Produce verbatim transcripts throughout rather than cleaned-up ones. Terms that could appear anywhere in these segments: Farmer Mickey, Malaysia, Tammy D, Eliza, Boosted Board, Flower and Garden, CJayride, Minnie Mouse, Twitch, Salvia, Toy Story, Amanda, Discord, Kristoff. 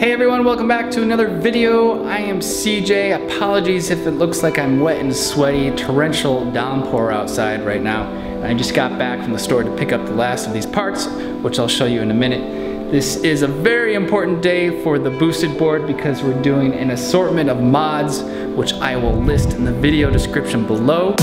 Hey everyone, welcome back to another video. I am C J. Apologies if it looks like I'm wet and sweaty. Torrential downpour outside right now. I just got back from the store to pick up the last of these parts, which I'll show you in a minute. This is a very important day for the Boosted Board because we're doing an assortment of mods, which I will list in the video description below.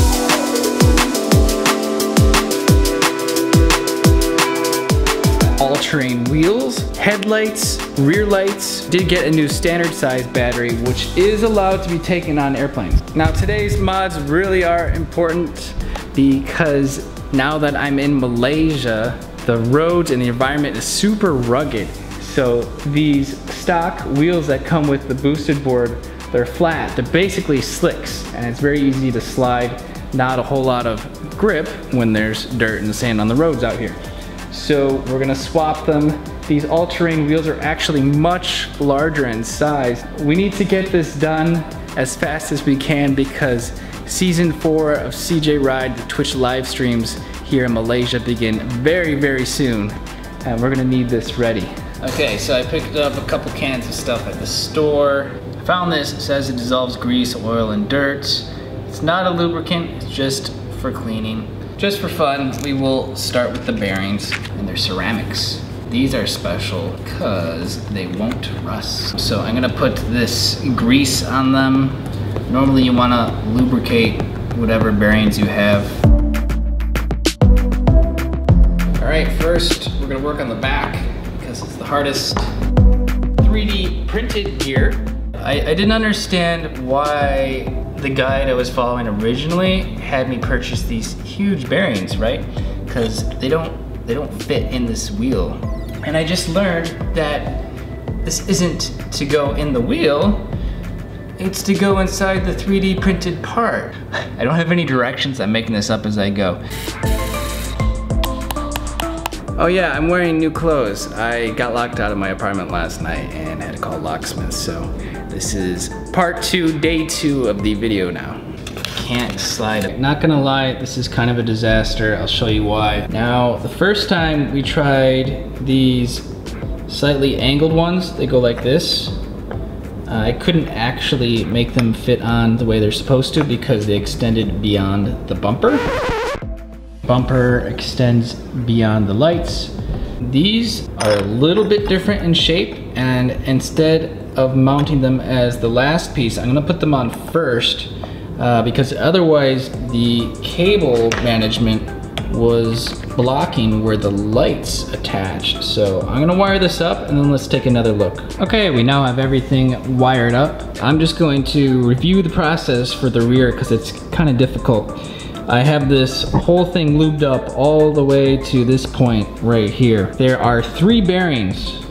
All-terrain wheels, headlights, rear lights. Did get a new standard size battery, which is allowed to be taken on airplanes. Now today's mods really are important because now that I'm in Malaysia, the roads and the environment is super rugged. So these stock wheels that come with the Boosted Board, they're flat, they're basically slicks, and it's very easy to slide, not a whole lot of grip when there's dirt and sand on the roads out here. So we're gonna swap them. These all-terrain wheels are actually much larger in size. We need to get this done as fast as we can because season four of CJayride, the Twitch live streams here in Malaysia, begin very, very soon. And we're gonna need this ready. Okay, so I picked up a couple cans of stuff at the store. I found this, it says it dissolves grease, oil, and dirt. It's not a lubricant, it's just for cleaning. Just for fun, we will start with the bearings and their ceramics. These are special because they won't rust. So I'm gonna put this grease on them. Normally you wanna lubricate whatever bearings you have. All right, first we're gonna work on the back because it's the hardest. three D printed gear. I, I didn't understand why the guide I was following originally had me purchase these huge bearings, right? Because they don't, they don't fit in this wheel. And I just learned that this isn't to go in the wheel, it's to go inside the three D printed part. I don't have any directions, I'm making this up as I go. Oh yeah, I'm wearing new clothes. I got locked out of my apartment last night and had to call locksmiths, so this is part two, day two of the video now. Can't slide it. Not gonna lie, this is kind of a disaster. I'll show you why. Now, the first time we tried these slightly angled ones, they go like this. Uh, I couldn't actually make them fit on the way they're supposed to because they extended beyond the bumper. Bumper extends beyond the lights. These are a little bit different in shape, and instead of mounting them as the last piece, I'm gonna put them on first uh, because otherwise the cable management was blocking where the lights attached. So I'm gonna wire this up and then let's take another look. Okay, we now have everything wired up. I'm just going to review the process for the rear because it's kind of difficult. I have this whole thing lubed up all the way to this point right here. There are three bearings.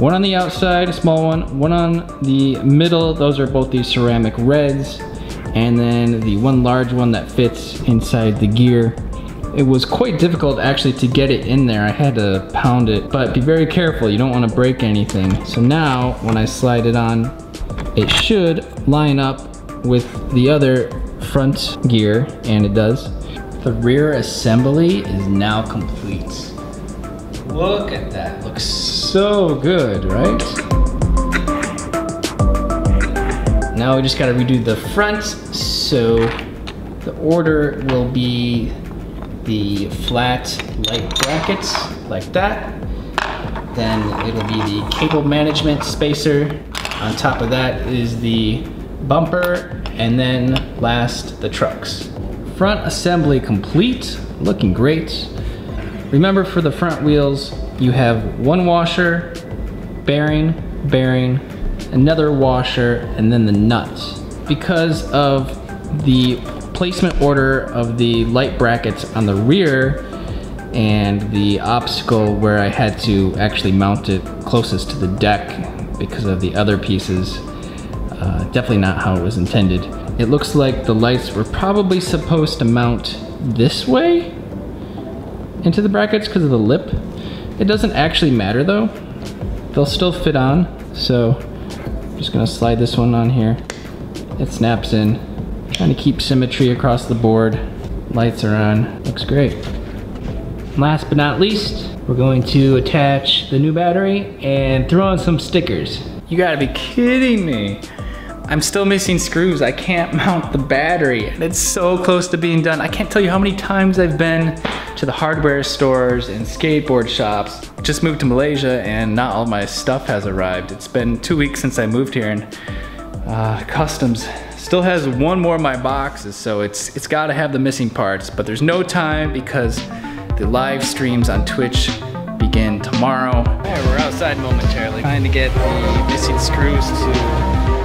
One on the outside, a small one, one on the middle, those are both these ceramic reds, and then the one large one that fits inside the gear. It was quite difficult actually to get it in there. I had to pound it, but be very careful. You don't want to break anything. So now when I slide it on, it should line up with the other front gear, and it does. The rear assembly is now complete. Look at that, looks so good, right? Now we just gotta redo the front, so the order will be the flat light brackets, like that. Then it'll be the cable management spacer. On top of that is the bumper, and then last, the trucks. Front assembly complete, looking great. Remember for the front wheels, you have one washer, bearing, bearing, another washer, and then the nuts. Because of the placement order of the light brackets on the rear and the obstacle where I had to actually mount it closest to the deck because of the other pieces, Uh, definitely not how it was intended. It looks like the lights were probably supposed to mount this way into the brackets because of the lip. It doesn't actually matter though. They'll still fit on. So I'm just gonna slide this one on here. It snaps in. Trying to keep symmetry across the board. Lights are on, looks great. Last but not least, we're going to attach the new battery and throw on some stickers. You gotta be kidding me. I'm still missing screws. I can't mount the battery. And it's so close to being done. I can't tell you how many times I've been to the hardware stores and skateboard shops. Just moved to Malaysia and not all my stuff has arrived. It's been two weeks since I moved here, and uh, customs still has one more of my boxes. So it's it's gotta have the missing parts, but there's no time because the live streams on Twitch begin tomorrow. All right, we're outside momentarily trying to get the missing screws to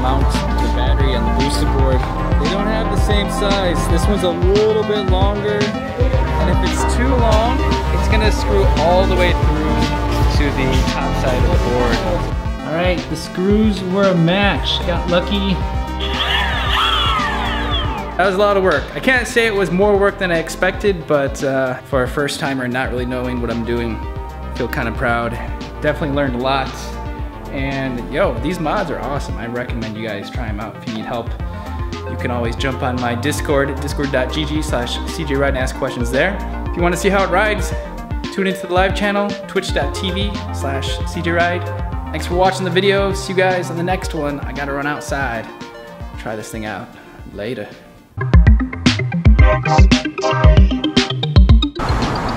mount the battery on the boosted board. They don't have the same size. This one's a little bit longer, and if it's too long, it's gonna screw all the way through to the top side of the board. All right, the screws were a match. Got lucky. That was a lot of work. I can't say it was more work than I expected, but uh, for a first timer not really knowing what I'm doing, I feel kind of proud. Definitely learned a lot. And yo, these mods are awesome. I recommend you guys try them out. If you need help, you can always jump on my Discord, discord dot g g slash C J ride, and ask questions there. If you want to see how it rides, tune into the live channel, twitch dot t v slash C J ride. Thanks for watching the video. See you guys on the next one. I gotta run outside. Try this thing out. Later.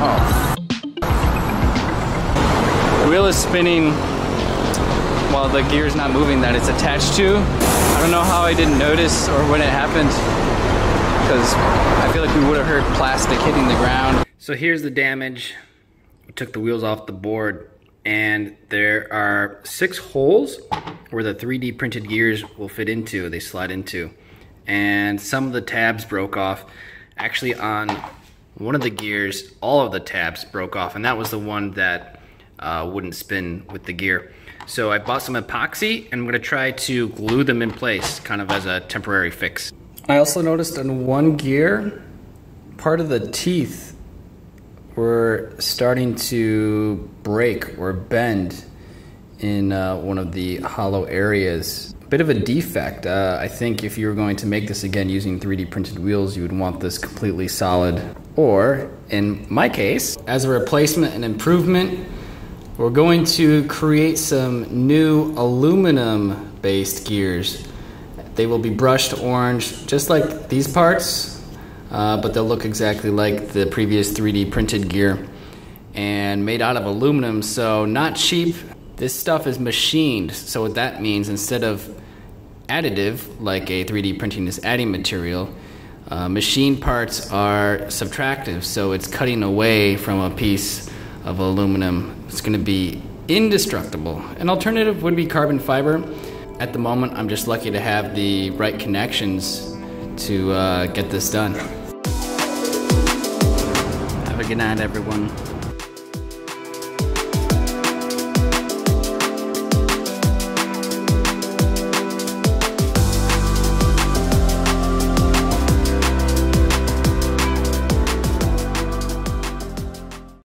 Oh. The wheel is spinning while the gear's not moving that it's attached to. I don't know how I didn't notice or when it happened, because I feel like we would have heard plastic hitting the ground. So here's the damage. We took the wheels off the board, and there are six holes where the three D printed gears will fit into, they slide into. And some of the tabs broke off. Actually on one of the gears, all of the tabs broke off, and that was the one that uh, wouldn't spin with the gear. So I bought some epoxy, and I'm gonna try to glue them in place, kind of as a temporary fix. I also noticed on one gear, part of the teeth were starting to break or bend in uh, one of the hollow areas. Bit of a defect. Uh, I think if you were going to make this again using three D printed wheels, you would want this completely solid. Or, in my case, as a replacement and improvement, we're going to create some new aluminum-based gears. They will be brushed orange, just like these parts, uh, but they'll look exactly like the previous three D printed gear, and made out of aluminum, so not cheap. This stuff is machined, so what that means, instead of additive, like a three D printing is adding material, uh, machine parts are subtractive, so it's cutting away from a piece of aluminum. It's gonna be indestructible. An alternative would be carbon fiber. At the moment, I'm just lucky to have the right connections to uh, get this done. Have a good night, everyone.